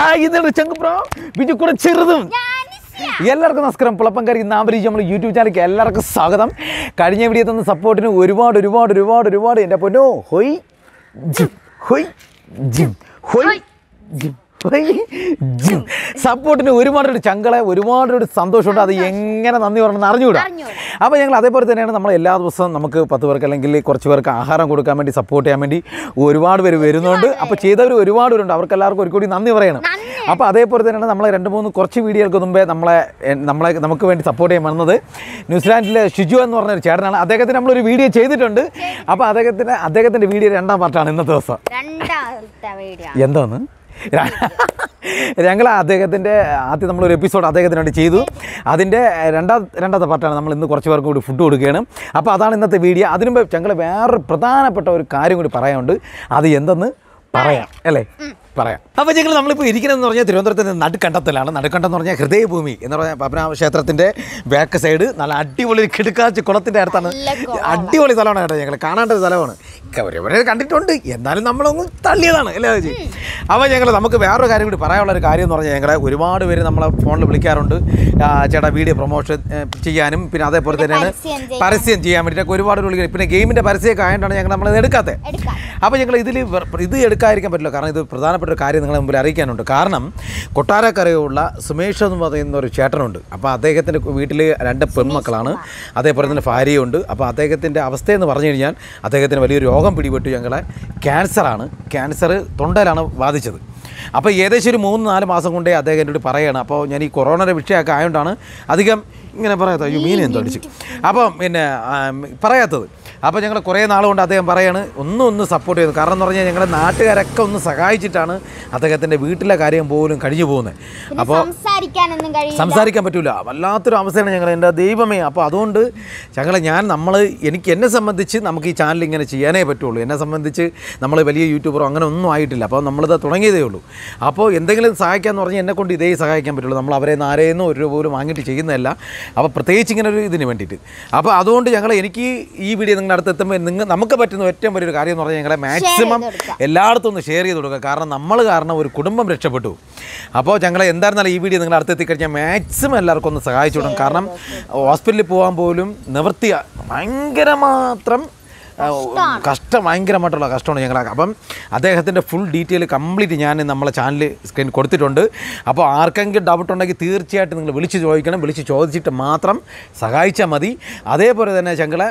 Hi ഇതെന്താ ചങ്കപ്രോ ബിജു കൂടെ ചെറുതും എല്ലാവർക്കും നമസ്കാരം പുളപ്പംകാരി നാമരീജ് നമ്മൾ യൂട്യൂബ് ചാനലിലേക്ക് എല്ലാവർക്കും സ്വാഗതം കഴിഞ്ഞ വീഡിയോ തന്ന സപ്പോർട്ടിന് ഒരുപാട് ഒരുപാട് ഒരുപാട് ഒരുപാട് എൻ്റെ പൊന്നോ ഹോയ് ജിം ഹോയ് ജിം ഹോയ് ജിം സപ്പോർട്ടിന് ഒരുപാട് ചങ്കളെ ഒരുപാട് സന്തോഷമുണ്ട് അത് എങ്ങനെ നന്ദി പറയണമെന്ന് അറിഞ്ഞുകൂടാ അപ്പോൾ ഞങ്ങൾ അതേപോലെ തന്നെയാണ് നമ്മൾ എല്ലാ ദിവസവും നമുക്ക് 10 പേർക്ക് അല്ലെങ്കിൽ കുറച്ച് പേർക്ക് ആഹാരം കൊടുക്കാൻ വേണ്ടി സപ്പോർട്ട് ചെയ്യാൻ വേണ്ടി ഒരുപാട് പേര് വരുന്നുണ്ട് അപ്പോൾ ചെയ്തവർ ഒരുപാട് പേരുണ്ട് അവർക്ക് എല്ലാവർക്കും ഒരു കൂടി നന്ദി പറയണം അപ്പോൾ അതേപോലെ തന്നെയാണ് നമ്മൾ 2-3 കുറച്ച് വീഡിയോകൾക്ക് മുമ്പേ നമ്മളെ നമുക്ക് വേണ്ടി സപ്പോർട്ട് ചെയ്യാൻ വന്നത് ന്യൂസിലാൻഡിലെ ഷിജു എന്ന് പറഞ്ഞൊരു ചേട്ടനാണ് അദ്ദേഹത്തിന് നമ്മളൊരു വീഡിയോ ചെയ്തിട്ടുണ്ട് അപ്പോൾ അദ്ദേഹത്തിൻ്റെ വീഡിയോ 2-ാം പാർട്ടാണ് ഇന്നത്തെ ദിവസം എന്താണ് ഞങ്ങൾ അദ്ദേഹത്തിൻ്റെ ആദ്യം നമ്മളൊരു എപ്പിസോഡ് അദ്ദേഹത്തിന് വേണ്ടി ചെയ്തു അതിൻ്റെ രണ്ടാമത്തെ പാർട്ടാണ് നമ്മൾ ഇന്ന് കുറച്ച് പേർക്ക് കൂടി ഫുഡ് കൊടുക്കുകയാണ് അപ്പോൾ അതാണ് ഇന്നത്തെ വീഡിയോ അതിനു മുമ്പ് ഞങ്ങൾ വേറൊരു പ്രധാനപ്പെട്ട ഒരു കാര്യം കൂടി പറയാനുണ്ട് അത് എന്തെന്ന് പറയാം അല്ലേ പറയാം അപ്പോൾ ഞങ്ങൾ നമ്മളിപ്പോൾ ഇരിക്കുന്നതെന്ന് പറഞ്ഞാൽ തിരുവനന്തപുരത്തിൻ്റെ നടുക്കണ്ടത്തിലാണ് നടുക്കണ്ടെന്ന് പറഞ്ഞാൽ ഹൃദയഭൂമി എന്ന് പറഞ്ഞാൽ പത്മനാഭ ക്ഷേത്രത്തിൻ്റെ ബാക്ക് സൈഡ് നല്ല അടിപൊളി കിടുക്കാച്ച് കുളത്തിൻ്റെ അടുത്താണ് അടിപൊളി സ്ഥലമാണ് കേട്ടോ ഞങ്ങൾ കാണേണ്ട ഒരു സ്ഥലമാണ് ഒരുപാട് കണ്ടിട്ടുണ്ട് എന്നാലും നമ്മളൊന്നും തള്ളിയതാണ് അല്ലേ ചേച്ചി അപ്പോൾ ഞങ്ങൾ നമുക്ക് വേറൊരു കാര്യം കൂടി പറയാനുള്ളൊരു കാര്യം എന്ന് പറഞ്ഞാൽ ഞങ്ങളെ ഒരുപാട് പേര് നമ്മളെ ഫോണിൽ വിളിക്കാറുണ്ട് ചേട്ടാ വീഡിയോ പ്രൊമോഷൻ ചെയ്യാനും പിന്നെ അതേപോലെ തന്നെയാണ് പരസ്യം ചെയ്യാൻ വേണ്ടിയിട്ടൊക്കെ ഒരുപാട് വിളിക്കുന്നത് പിന്നെ ഗെയിമിൻ്റെ പരസ്യമൊക്കെ ആയതുകൊണ്ടാണ് ഞങ്ങൾ നമ്മളത് എടുക്കാത്തത് അപ്പോൾ ഞങ്ങൾ ഇത് എടുക്കാതിരിക്കാൻ പറ്റില്ല കാരണം ഇത് പ്രധാന ഒരു കാര്യം നിങ്ങളെ മുമ്പിൽ അറിയിക്കാനുണ്ട് കാരണം കൊട്ടാരക്കരയുള്ള സുമേഷ് എന്ന് പറയുന്ന ഒരു ചേട്ടനുണ്ട് അപ്പോൾ അദ്ദേഹത്തിൻ്റെ വീട്ടിൽ 2 പെൺമക്കളാണ് അതേപോലെ തന്നെ ഭാര്യയുണ്ട് അപ്പോൾ അദ്ദേഹത്തിൻ്റെ അവസ്ഥയെന്ന് പറഞ്ഞു കഴിഞ്ഞാൽ അദ്ദേഹത്തിന് വലിയൊരു രോഗം പിടിപെട്ടു ഞങ്ങളെ ക്യാൻസർ തൊണ്ടയിലാണ് ബാധിച്ചത് അപ്പോൾ ഏകദേശം ഒരു 3-4 മാസം കൊണ്ടേ അദ്ദേഹം എന്നോട് പറയുകയാണ് അപ്പോൾ ഞാൻ ഈ കൊറോണയുടെ വിഷയമൊക്കെ ആയതുകൊണ്ടാണ് അധികം ഇങ്ങനെ പറയാത്ത അയ്യോ മീൻ എന്തോ അടിച്ചു അപ്പോൾ പിന്നെ പറയാത്തത് അപ്പോൾ ഞങ്ങൾ കുറേ നാളുകൊണ്ട് അദ്ദേഹം പറയാണ് ഒന്ന് സപ്പോർട്ട് ചെയ്യുന്നു കാരണം എന്ന് പറഞ്ഞാൽ ഞങ്ങളുടെ നാട്ടുകാരൊക്കെ ഒന്ന് സഹായിച്ചിട്ടാണ് അദ്ദേഹത്തിൻ്റെ വീട്ടിലെ കാര്യം പോലും കഴിഞ്ഞു പോകുന്നത് അപ്പോൾ സംസാരിക്കാൻ പറ്റില്ല വല്ലാത്തൊരു അവസ്ഥയാണ് ഞങ്ങൾ എൻ്റെ ദൈവമേ അപ്പോൾ അതുകൊണ്ട് ഞങ്ങളെ എന്നെ സംബന്ധിച്ച് നമുക്ക് ഈ ചാനൽ ഇങ്ങനെ ചെയ്യാനേ പറ്റുള്ളൂ എന്നെ സംബന്ധിച്ച് നമ്മൾ വലിയ യൂട്യൂബറോ അങ്ങനെ ഒന്നും ആയിട്ടില്ല അപ്പോൾ നമ്മളിത് തുടങ്ങിയതേ ഉള്ളൂ അപ്പോൾ എന്തെങ്കിലും സഹായിക്കാമെന്ന് പറഞ്ഞാൽ എന്നെക്കൊണ്ട് ഇതേ സഹായിക്കാൻ പറ്റുള്ളൂ നമ്മൾ അവരെ ആരെയൊന്നും 1 രൂപ പോലും വാങ്ങിയിട്ട് ചെയ്യുന്നതല്ല അപ്പോൾ പ്രത്യേകിച്ച് ഇങ്ങനെ ഒരു ഇതിന് വേണ്ടിയിട്ട് അപ്പോൾ അതുകൊണ്ട് എനിക്ക് ഈ വീഡിയോ നിങ്ങളുടെ അടുത്ത് എത്തുമ്പോൾ നമുക്ക് പറ്റുന്ന ഏറ്റവും വലിയൊരു കാര്യം എന്ന് പറഞ്ഞാൽ ഞങ്ങളെ മാക്സിമം എല്ലായിടത്തും ഒന്ന് ഷെയർ ചെയ്ത് കൊടുക്കുക കാരണം നമ്മൾ കാരണം ഒരു കുടുംബം രക്ഷപ്പെട്ടു അപ്പോൾ ഞങ്ങളെ എന്തായിരുന്നാലും ഈ വീഡിയോ നിങ്ങളുടെ അടുത്ത് എത്തിക്കഴിഞ്ഞാൽ മാക്സിമം എല്ലാവർക്കും ഒന്ന് സഹായിച്ചു കൊടുക്കണം കാരണം ഹോസ്പിറ്റലിൽ പോകാൻ പോലും നിവൃത്തി ഭയങ്കരമായിട്ടുള്ള കഷ്ടമാണ് ഞങ്ങൾ അപ്പം അദ്ദേഹത്തിൻ്റെ ഫുൾ ഡീറ്റെയിൽ കംപ്ലീറ്റ് ഞാൻ നമ്മളെ ചാനൽ സ്ക്രീനിൽ കൊടുത്തിട്ടുണ്ട് അപ്പോൾ ആർക്കെങ്കിലും ഡൗട്ട് ഉണ്ടെങ്കിൽ തീർച്ചയായിട്ടും നിങ്ങൾ വിളിച്ച് ചോദിക്കണം വിളിച്ച് ചോദിച്ചിട്ട് മാത്രം സഹായിച്ചാൽ മതി അതേപോലെ തന്നെ ഞങ്ങളെ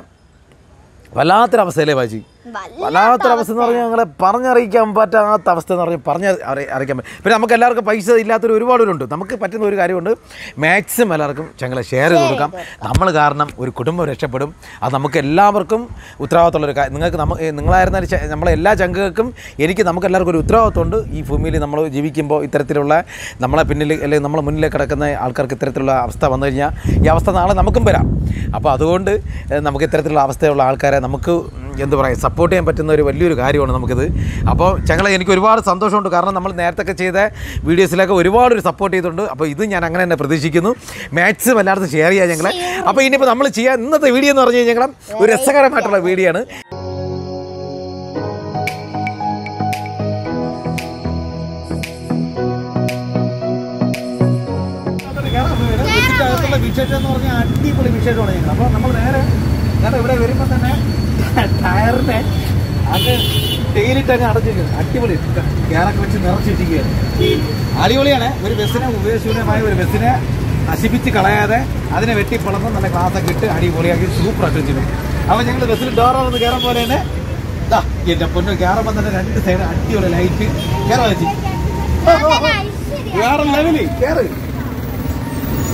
വല്ലാത്തൊരവസ്ഥയിലേ വാജി വല്ലാത്തൊരവസ്ഥ എന്ന് പറഞ്ഞാൽ ഞങ്ങളെ പറഞ്ഞറിയിക്കാൻ പറ്റാത്ത അവസ്ഥ എന്ന് പറഞ്ഞാൽ അറിയിക്കാൻ പറ്റും പിന്നെ നമുക്ക് എല്ലാവർക്കും പൈസ ഇല്ലാത്തൊരു ഒരുപാട് പേരുണ്ട് നമുക്ക് പറ്റുന്ന ഒരു കാര്യമുണ്ട് മാക്സിമം എല്ലാവർക്കും ഞങ്ങളെ ഷെയർ ചെയ്ത് കൊടുക്കാം നമ്മൾ കാരണം ഒരു കുടുംബം രക്ഷപ്പെടും അത് നമുക്ക് എല്ലാവർക്കും ഉത്തരവാദിത്തമുള്ളൊരു കാര്യം നിങ്ങളായിരുന്നാലും നമ്മളെ എല്ലാ ചങ്കുകൾക്കും നമുക്ക് എല്ലാവർക്കും ഒരു ഉത്തരവാദിത്തമുണ്ട് ഈ ഭൂമിയിൽ നമ്മൾ ജീവിക്കുമ്പോൾ ഇത്തരത്തിലുള്ള നമ്മളെ പിന്നിൽ അല്ലെങ്കിൽ നമ്മളെ മുന്നിലേക്ക് കിടക്കുന്ന ആൾക്കാർക്ക് ഇത്തരത്തിലുള്ള അവസ്ഥ വന്നു കഴിഞ്ഞാൽ ഈ അവസ്ഥ നാളെ നമുക്കും വരാം അപ്പോൾ അതുകൊണ്ട് നമുക്ക് ഇത്തരത്തിലുള്ള അവസ്ഥയുള്ള ആൾക്കാരെ നമുക്ക് എന്ത് പറയുക സപ്പോർട്ട് ചെയ്യാൻ പറ്റുന്ന ഒരു വലിയൊരു കാര്യമാണ് നമുക്കിത് അപ്പോൾ ഞങ്ങളെ എനിക്ക് ഒരുപാട് സന്തോഷമുണ്ട് കാരണം നമ്മൾ നേരത്തെ ചെയ്ത വീഡിയോസിലൊക്കെ ഒരുപാടൊരു സപ്പോർട്ട് ചെയ്തിട്ടുണ്ട് അപ്പോൾ ഇത് ഞാൻ അങ്ങനെ തന്നെ പ്രതീക്ഷിക്കുന്നു മാക്സിമം എല്ലായിടത്തും ഷെയർ ചെയ്യാം ഞങ്ങളെ അപ്പോൾ ഇനിയിപ്പോൾ നമ്മൾ ചെയ്യാൻ ഇന്നത്തെ വീഡിയോ എന്ന് പറഞ്ഞു കഴിഞ്ഞാൽ ഒരു രസകരമായിട്ടുള്ള വീഡിയോ ആണ് വിശേഷം എന്ന് പറഞ്ഞാൽ അടിപൊളി വിശേഷമാണ് ഞങ്ങൾ അപ്പോൾ നമ്മൾ നേരെ ഇവിടെ വരുമ്പോൾ തന്നെ ടയറിനെ അത് ഡെയിലിട്ട് തന്നെ അടച്ചിരിക്കുന്നത് അടിപൊളി കയറൊക്കെ വെച്ച് നിറച്ചിരിക്കുകയാണ് അടിപൊളിയാണ് ഒരു ബസ്സിനെ ഉപയോഗശൂന്യമായ ഒരു ബസ്സിനെ നശിപ്പിച്ച് കളയാതെ അതിനെ വെട്ടിപ്പൊളന്ന് നല്ല ക്ലാസ്സൊക്കെ ഇട്ട് അടിപൊളിയാക്കി സൂപ്പറാക്കി വെച്ചിട്ടുണ്ട് അപ്പോൾ ഞങ്ങൾ ബസ്സിൽ ഡോറൊന്ന് കയറാൻ പോലെ തന്നെ ഇതാ എൻ്റെ പൊന്നു കയറുമ്പോൾ തന്നെ 2 സൈഡ് അടിപൊളി ലൈറ്റ് കയറാൻ വെച്ച് വേറെ ലെവല് കയറ്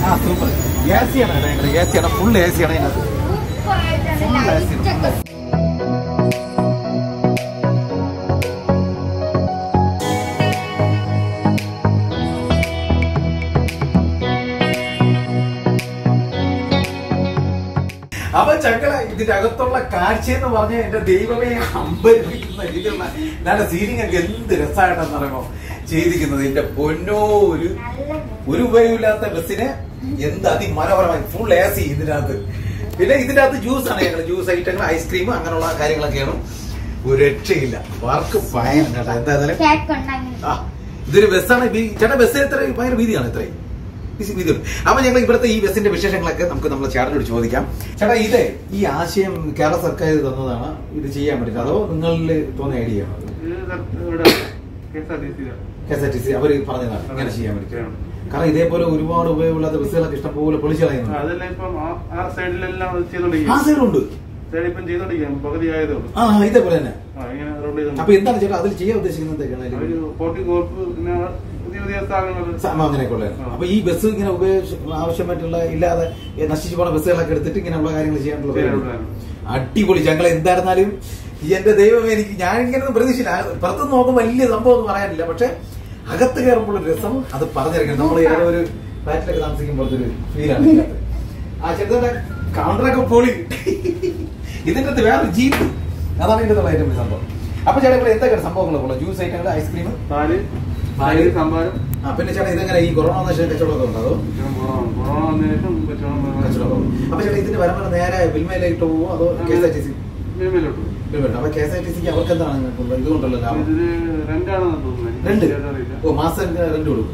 ആ സൂപ്പർ എ സി ആണ് ഞങ്ങൾ എ സി ആണ് ഫുൾ എ സി ആണ് ഇതിനകത്ത് ഫുൾ എ സി ആണ് അവൻ ചക്കളെ ഇതിന്റെ അകത്തുള്ള കാഴ്ച എന്ന് പറഞ്ഞാൽ എന്റെ ദൈവമേ അമ്പരിപ്പിക്കുന്ന രീതിയിലുള്ള നല്ല സീലിംഗ് ഒക്കെ എന്ത് രസമായിട്ടെന്ന് പറയുമ്പോൾ ചെയ്തിരിക്കുന്നത് എന്റെ പൊന്നോ ഒരു ഉപയോഗമില്ലാത്ത ബസ്സിനെ എന്ത് അതിമനോഹരമായി ഫുൾ എ സി ഇതിൻ്റെ അകത്ത് പിന്നെ ഇതിൻ്റെ അകത്ത് ജ്യൂസാണ് ഞങ്ങൾ ജ്യൂസ് ഐറ്റങ്ങൾ ഐസ്ക്രീം അങ്ങനെയുള്ള കാര്യങ്ങളൊക്കെയാണ് ഒരു രക്ഷയില്ല വർക്ക് ഭയങ്കര എന്തായാലും ഇതൊരു ബസ്സാണ്. ചേട്ടാ ബസ് എത്ര ഭയങ്കര വീതിയാണ്, ഇത്രയും വീതിയുണ്ട്. അപ്പൊ ഞങ്ങൾ ഇവിടുത്തെ ഈ ബസ്സിന്റെ വിശേഷങ്ങളൊക്കെ നമുക്ക് നമ്മളെ ചേട്ടനോട് ചോദിക്കാം. ചേട്ടാ ഇത് ഈ ആശയം കേരള സർക്കാർ തന്നതാണ്, ഇത് ചെയ്യാൻ പറ്റില്ല, അതോ നിങ്ങളിൽ തോന്നിയ ഐഡിയ ആണോ? KSRTC അവര് പറഞ്ഞതാണ് ഇങ്ങനെ ചെയ്യാൻ പറ്റും. കാരണം ഇതേപോലെ ഒരുപാട് ഉപയോഗമില്ലാത്ത ബസ്സുകളൊക്കെ ഇഷ്ടംപോലെ പൊളിച്ചു കളയുന്നുണ്ട്. ഇതേപോലെ തന്നെ അപ്പൊ എന്താണ് ചേട്ടാ അതിൽ ചെയ്യാൻ ഉദ്ദേശിക്കുന്നത്? അപ്പൊ ഈ ബസ് ഇങ്ങനെ ആവശ്യമായിട്ടുള്ള ഇല്ലാതെ നശിച്ചു പോണ ബസ്സുകളൊക്കെ എടുത്തിട്ട് ഇങ്ങനെയുള്ള കാര്യങ്ങൾ ചെയ്യാനുള്ള അടിപൊളി. ഞങ്ങൾ എന്തായിരുന്നാലും എന്റെ ദൈവം, എനിക്ക് ഞാനിങ്ങനെ പ്രതീക്ഷയില്ല. പുറത്തുനിന്ന് നോക്കുമ്പോൾ വലിയ സംഭവം ഒന്നും പറയാനില്ല, പക്ഷെ അകത്ത് കയറുമ്പോൾ ഒരു രസം അത് പറഞ്ഞിരിക്കണം. നമ്മൾ ഏതോ ഒരു ഫ്ലാറ്റിലൊക്കെ താമസിക്കുമ്പോഴത്തെ ഒരു ഫീലാണ്. ആ ചെറുതാ കൗണ്ടറൊക്കെ പൊളി. ഇതിന്റെ അത് വേറെ ജീപ്പ്, അതാണ് ഇതിന്റെ ഏറ്റവും വലിയ സംഭവം. അപ്പൊ ചേട്ടാ ഇവിടെ എന്തൊക്കെ സംഭവങ്ങളൊക്കെ? ജ്യൂസ് ഐറ്റങ്ങൾ, ഐസ്ക്രീം, പാല്, പിന്നെ ചേട്ടാ ഇതെങ്ങനെ ഈ കൊറോണ വന്ന കച്ചവടമൊക്കെ ഉണ്ടോ? കച്ചവടം. അപ്പൊ ചേട്ടാ ഇതിന്റെ വരമ്പ നേരെ വിൽമയിലേക്ക് പോവോ അതോ KSRTC? അപ്പൊ KSRTCക്ക് അവർക്ക് എന്താണ് ഇതുകൊണ്ടല്ലോ രണ്ട് മാസം രണ്ട് കൊടുക്കും.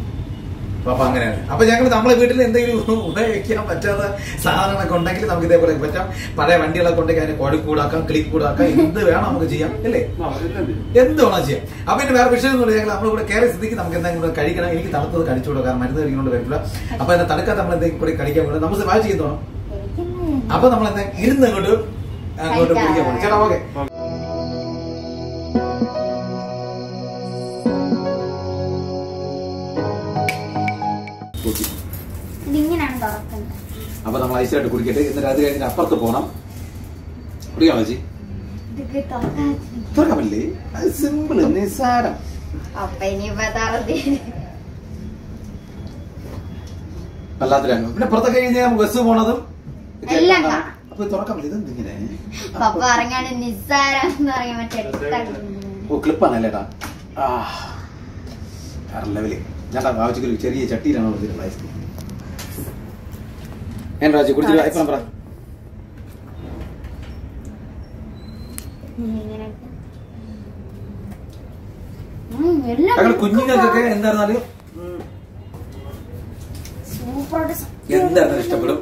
അപ്പൊ അങ്ങനെയാണ്. അപ്പൊ ഞങ്ങൾ നമ്മളെ വീട്ടിൽ എന്തെങ്കിലും ഉപയോഗിക്കാൻ പറ്റാത്ത സാധനങ്ങളൊക്കെ ഉണ്ടെങ്കിൽ നമുക്ക് ഇതേപോലെ പറ്റാം. പഴയ വണ്ടികളൊക്കെ ഉണ്ടെങ്കിൽ അതിന് കോടി കൂടാക്കാം, ക്ലിക്ക് കൂടാക്കാം, എന്ത് വേണം നമുക്ക് ചെയ്യാം അല്ലേ? എന്ത് വേണം ചെയ്യാം. അപ്പൊ എന്റെ വേറെ വിഷയം എന്ന് പറഞ്ഞാൽ നമ്മളിവിടെ കയറി സ്ഥിതിക്ക് നമുക്ക് എന്തെങ്കിലും കൂടെ കഴിക്കണം. എനിക്ക് തണുത്തത് കഴിച്ചു കൊടുക്കാം, മരുന്ന് കഴിക്കുന്നുണ്ട് കഴിക്കില്ല. അപ്പൊ എന്നെ തണുക്കാൻ നമ്മൾ എന്തെങ്കിലും കൂടി കഴിക്കാൻ വേണ്ടി നമുക്ക് വായിച്ചു ചെയ്തോണം. അപ്പൊ നമ്മൾ എന്താ ഇരുന്ന് അങ്ങോട്ട് പിടിക്കാൻ പോകണം. ചേട്ടാ ഓക്കെ. അപ്പൊ നമ്മൾ ഐസായിട്ട് കുടിക്കട്ടെ, എന്നിട്ട് അത് കഴിഞ്ഞിട്ട് അപ്പുറത്ത് പോകണം. കുടിക്കാമോ ചേച്ചി? തുറക്കാൻ പറ്റില്ലേ? സിമ്പിള്, നിസാരം. വല്ലാത്തൊരു അനുഭവം. പിന്നെ പുറത്തൊക്കെ കഴിഞ്ഞാൽ നമുക്ക് ബസ് പോണതും അപ്പൊ തുറക്കാൻ പറ്റില്ല. ഇതെന്തിങ്ങനെ ക്ലിപ്പാണല്ലേട്ടാ? ലെവല് ഞാൻ ആവശ്യത്തിൽ ചെറിയ ചട്ടിയിലാണ് കൊടുത്തിട്ടുള്ള ഐസ്ക്രീം. ഞാൻ രാജി കുടിച്ചില്ല. ഇപ്പം പറ കുഞ്ഞുങ്ങൾക്കൊക്കെ എന്തായിരുന്നാല് എന്തായിരുന്നു ഇഷ്ടപ്പെടും.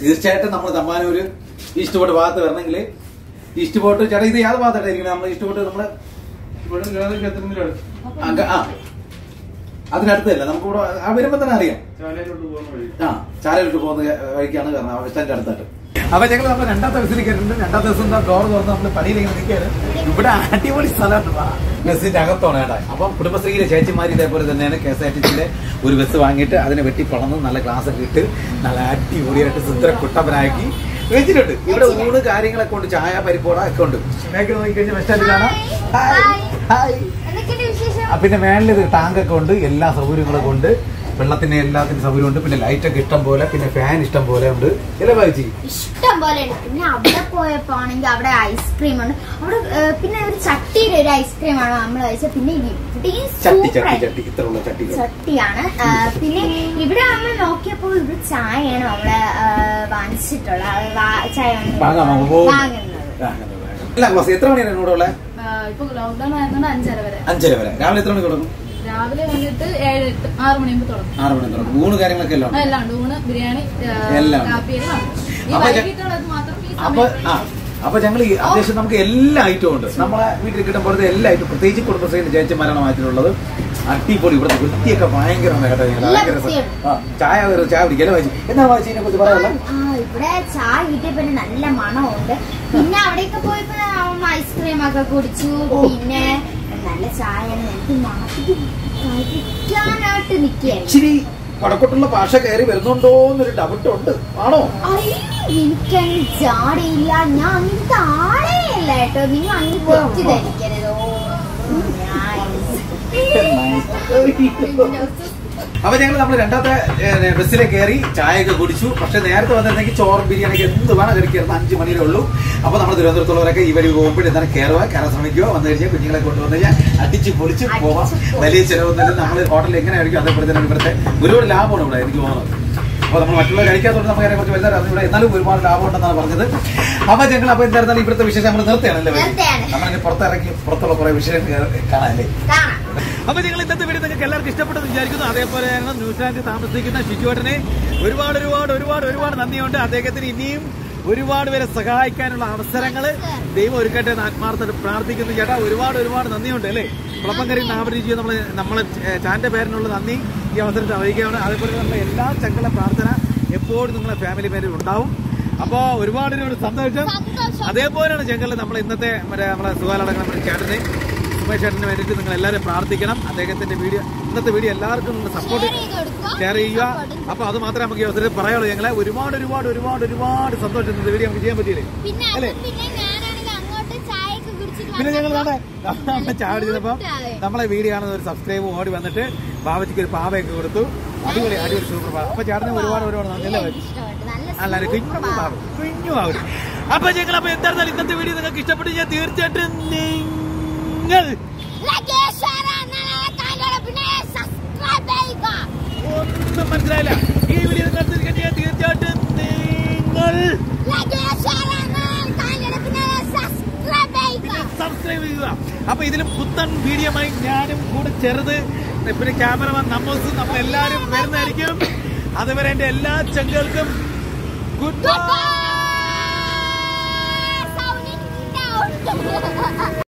തീർച്ചയായിട്ടും നമ്മൾ തമ്മാനൂര് ഈസ്റ്റ്പോട്ട് ഭാഗത്ത് വരണമെങ്കിൽ ഈസ്റ്റ്പോട്ട് ചേട്ടാ ഇത് യാതൊരു ഭാഗത്തായിട്ടായിരിക്കും നമ്മൾ ഈസ്റ്റ്പോട്ട് നമ്മള് അതിനടുത്തല്ല. നമുക്കിവിടെ ആ വരുമ്പോ തന്നെ അറിയാം ചാലയിലോട്ട് പോകുന്ന വഴിക്കാണ്, കാരണം ആ ബസ്റ്റാൻഡിന്റെ അടുത്തായിട്ട്. അപ്പൊ ഞങ്ങൾ നമ്മൾ രണ്ടാമത്തെ ബസ്സിൽ കയറിയിട്ടുണ്ട്. രണ്ടാമത്തെ ബസ് എന്താ ഡോർ തുറന്ന് നമ്മൾ പണിയിലേക്ക് നിൽക്കുകയാണ്. ഇവിടെ അടിപൊളി സ്ഥലമാണ്, ബസ്സിന്റെ അകത്തോടെ. അപ്പം കുടുംബശ്രീയിലെ ചേച്ചിമാർ ഇതേപോലെ തന്നെയാണ് KSRTCയിലെ ഒരു ബസ് വാങ്ങിയിട്ട് അതിനെ വെട്ടിപ്പളന്ന് നല്ല ക്ലാസ് ഒക്കെ ഇട്ട് നല്ല അടിപൊളിയായിട്ട് സുന്ദര കുട്ടപ്പനാക്കി വെച്ചിട്ടുണ്ട്. ഇവിടെ ഊണ് കാര്യങ്ങളൊക്കെ ഉണ്ട്, ചായ പരിപ്പോട ഒക്കെ ഉണ്ട്. നോക്കിക്കഴിഞ്ഞാൽ ബസ് സ്റ്റാൻഡിൽ കാണാം. പിന്നെ മേളിൽ ഇത് ടാങ്കൊക്കെ ഉണ്ട്, എല്ലാ സൗകര്യങ്ങളൊക്കെ ഉണ്ട്, വെള്ളത്തിന് എല്ലാത്തിനും സൗകര്യം ഉണ്ട്. പിന്നെ ലൈറ്റ് ഒക്കെ ഇഷ്ടം പോലെ, പിന്നെ ഫാൻ ഇഷ്ടം പോലെ ഉണ്ട്. ഇല്ല വായിച്ചി ഇഷ്ടം പോലെ ഉണ്ട്. പിന്നെ അവിടെ പോയപ്പോ ആണെങ്കിൽ അവിടെ ഐസ്ക്രീം ഉണ്ട്. അവിടെ പിന്നെ ഒരു ചട്ടിയിൽ ഒരു ഐസ്ക്രീം ആണ് നമ്മൾ കഴിച്ചത്. പിന്നെ ചട്ടിയാണ്. പിന്നെ ഇവിടെ നമ്മൾ നോക്കിയപ്പോൾ ഇവിടെ ചായയാണ് നമ്മള് വാങ്ങിച്ചിട്ടുള്ള ചായ വാങ്ങുന്നത്. എത്ര മണിയാണ് എന്നോട് ഉള്ളത്? ഇപ്പൊ ലോക്ക്ഡൌൺ ആയതുകൊണ്ട് 5:30 വരെ. 5:30 വരെ. രാവിലെ എത്ര മണിക്ക് തുടങ്ങും? രാവിലെ വന്നിട്ട് 6 മണിയാകുമ്പോ തുടങ്ങും. 6 മണി തുടങ്ങും. ഊണ് കാര്യങ്ങളൊക്കെ എല്ലാം ഉണ്ട്. ഊണ്, ബിരിയാണി, കാപ്പി. അപ്പൊ ഞങ്ങൾ അത്യാവശ്യം നമുക്ക് എല്ലാ ഐറ്റവും ഉണ്ട് നമ്മളെ വീട്ടിൽ കിട്ടാൻ പോലത്തെ എല്ലാ ഐറ്റവും. പ്രത്യേകിച്ച് കുടുംബശ്രീയിൽ ജയിച്ചമാരാണ് മാറ്റിലുള്ളത്. അടിപൊളി. ഇവിടുത്തെ വൃത്തിയൊക്കെ ഭയങ്കരമാണ് കേട്ടോ. ഞങ്ങൾ ചായ ചായ കുടിക്കല്ലേ വായിച്ചു? എന്താണ് വായിച്ചതിനെ കുറിച്ച് പറയാനുള്ളത്? ഇവിടെ ചായ കിട്ടിയ പിന്നെ നല്ല മണമുണ്ട്. പിന്നെ അവിടെയൊക്കെ പോയപ്പോ ഐസ്ക്രീം ഒക്കെ കുടിച്ചു. പിന്നെ നല്ല ചായ കഴിക്കാനായിട്ട് നിൽക്കുകയാണ്. ഇച്ചിരി വടക്കോട്ടുള്ള ഭാഷ കയറി വരുന്നുണ്ടോ എന്നൊരു ഡൗട്ട് ഉണ്ട്. ആണോ? എനിക്ക് ചാടയില്ല, ഞാൻ അങ്ങനത്തെ ആളേ അല്ല കേട്ടോ. നിങ്ങൾ അങ്ങനെ പൊളിച്ചു ധരിക്കരുതോ. അപ്പൊ ഞങ്ങൾ നമ്മൾ രണ്ടാമത്തെ ബസ്സിലെ കയറി ചായയൊക്കെ കുടിച്ചു. പക്ഷെ നേരത്തെ വന്നിരുന്നെങ്കിൽ ചോറും ബിരിയാണിക്ക് എന്ത് വേണം കഴിക്കായിരുന്നു. 5 മണിയിലേ ഉള്ളൂ. അപ്പൊ നമ്മൾ തിരുവനന്തപുരത്തുള്ളവരൊക്കെ ഈ വഴി പോകുമ്പോഴേ എന്താണ് കയറുക, കയറാൻ ശ്രമിക്കുക. വന്നു കഴിഞ്ഞാൽ കുഞ്ഞുങ്ങളെ കൊണ്ടുവന്നു കഴിഞ്ഞാൽ അടിച്ച് പൊളിച്ച് പോവാം. വലിയ ചിലവൊന്നും നമ്മൾ ഹോട്ടലിൽ എങ്ങനെ കഴിക്കും. അതേപോലെ തന്നെ ഇവിടുത്തെ ഒരുപാട് ലാഭമാണ് ഇവിടെ എനിക്ക് തോന്നുന്നത്. അപ്പോൾ നമ്മൾ മറ്റുള്ള കഴിക്കാത്തതുകൊണ്ട് നമുക്ക് അതിനെക്കുറിച്ച് വലുതായിട്ട് അറിഞ്ഞൂടെ, എന്നാലും ഒരുപാട് ലാഭം ഉണ്ടെന്നാണ് പറഞ്ഞത്. അപ്പൊ ഞങ്ങൾ അപ്പോൾ എന്തായിരുന്നാലും ഇവിടുത്തെ വിശേഷം നമ്മൾ നിർത്തുകയാണല്ലേ. നമ്മളിങ്ങനെ പുറത്തിറങ്ങി പുറത്തുള്ള കുറെ വിശേഷം കാണാനല്ലേ. അപ്പോൾ നിങ്ങൾ ഇന്നത്തെ വീഡിയോ നിങ്ങൾക്ക് എല്ലാവർക്കും ഇഷ്ടപ്പെട്ടെന്ന് വിചാരിക്കുന്നു. അതേപോലെ തന്നെ ന്യൂസിലാൻഡിൽ താമസിക്കുന്ന ഷിജുവേട്ടനെ ഒരുപാട് ഒരുപാട് ഒരുപാട് ഒരുപാട് നന്ദിയുണ്ട്. അദ്ദേഹത്തിന് ഇനിയും ഒരുപാട് പേരെ സഹായിക്കാനുള്ള അവസരങ്ങൾ ദൈവം ഒരുക്കട്ടെ എന്ന് ആത്മാർത്ഥത പ്രാർത്ഥിക്കുന്നു. ചേട്ടാ ഒരുപാട് ഒരുപാട് നന്ദിയുണ്ട് അല്ലേ. കുളപ്പങ്കരി നാമരിച്ച് നമ്മളെ ചാൻ്റെ പേരിനുള്ള നന്ദി ഈ അവസരത്തിൽ അറിയിക്കുകയാണ്. അതേപോലെ നമ്മുടെ എല്ലാ ചക്കള പ്രാർത്ഥന എപ്പോഴും നിങ്ങളെ ഫാമിലി പേരിൽ ഉണ്ടാവും. അപ്പോൾ ഒരുപാട് സന്തോഷം. അതേപോലെയാണ് ചങ്കളിൽ നമ്മൾ ഇന്നത്തെ നമ്മളെ സുഖാലടങ്ങുന്ന നമ്മുടെ ചേട്ടനെ സുമേഷ് ചേട്ടന് വേണ്ടിയിട്ട് നിങ്ങൾ എല്ലാവരും പ്രാർത്ഥിക്കണം. അദ്ദേഹത്തിൻ്റെ വീഡിയോ ഇന്നത്തെ വീഡിയോ എല്ലാവർക്കും നിങ്ങൾ സപ്പോർട്ട് ഷെയർ ചെയ്യുക. അപ്പോൾ അത് മാത്രമേ നമുക്ക് ഈ അവസരത്തിൽ പറയുള്ളൂ. ഞങ്ങളെ ഒരുപാട് ഒരുപാട് ഒരുപാട് ഒരുപാട് സന്തോഷം ഇന്നത്തെ വീഡിയോ നമുക്ക് ചെയ്യാൻ പറ്റിയില്ലേ അല്ലേ. പിന്നെ ഞങ്ങൾ ചായ കുടിച്ചപ്പോൾ നമ്മളെ വീഡിയോ കാണുന്ന ഒരു സബ്സ്ക്രൈബ് ഓടി വന്നിട്ട് ബാബജിക്ക് ഒരു പാവയൊക്കെ കൊടുത്തു. അടിപൊളി അടിപൊളി സൂപ്പർ പാവ. അപ്പൊ ചേട്ടന് ഒരുപാട് ഒരുപാട് അല്ല കുഞ്ഞു പാവം. അപ്പൊ ഞങ്ങൾ അപ്പൊ എന്തായിരുന്നാലും ഇന്നത്തെ വീഡിയോ നിങ്ങൾക്ക് ഇഷ്ടപ്പെട്ടു ഞാൻ തീർച്ചയായിട്ടും നിങ്ങൾ ഒന്നും മനസ്സിലായില്ല ഈ വീഡിയോ ഞാൻ തീർച്ചയായിട്ടും നിങ്ങൾ സബ്സ്ക്രൈബ് ചെയ്യുക. അപ്പൊ ഇതിലും പുത്തൻ വീഡിയോ ആയി ഞാനും കൂടെ ചെറുത് പിന്നെ ക്യാമറമാൻ നമ്മസും നമ്മളെല്ലാരും വരുന്നതായിരിക്കും. അതുവരെ എന്റെ എല്ലാ ചങ്ങൾക്കും ഗുഡ് ബൈ.